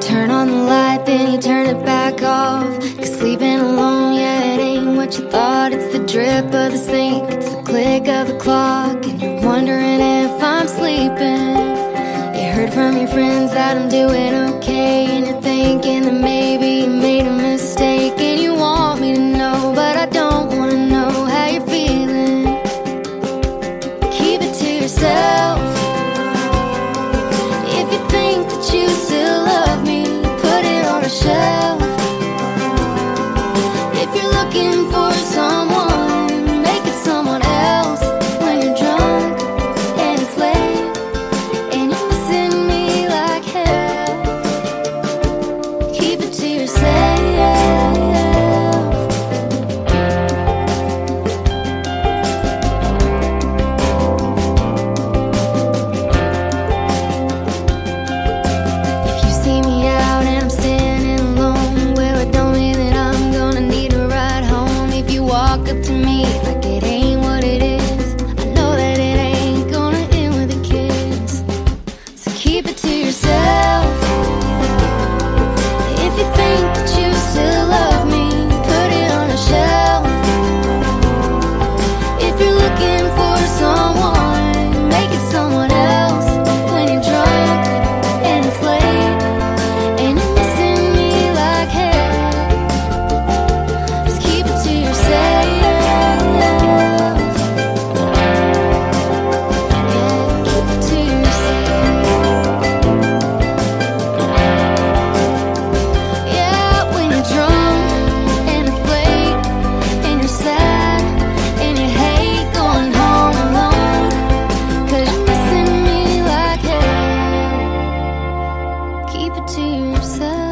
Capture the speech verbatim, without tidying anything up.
Turn on the light, then you turn it back off. 'Cause sleeping alone, yeah, it ain't what you thought. It's the drip of the sink, it's the click of the clock, and you're wondering if I'm sleeping. You heard from your friends that I'm doing okay, and you're thinking that maybe you made a mistake. And you want me to know, but I don't wanna know how you're feeling. Keep it to yourself. If you think that you still love me, shelf. If you're looking for someone, make it someone else. When you're drunk and it's late and you're missing me like hell, keep it to yourself. If you see me out and I'm standing up to me like it ain't what it is, I know that it ain't gonna end with a kiss. So keep it to yourself. If you think that you still love me, put it on a shelf. If you're looking for someone, make it someone else. When you're drunk and it's late and you're missing me like hell, just keep it to yourself. Keep it to yourself.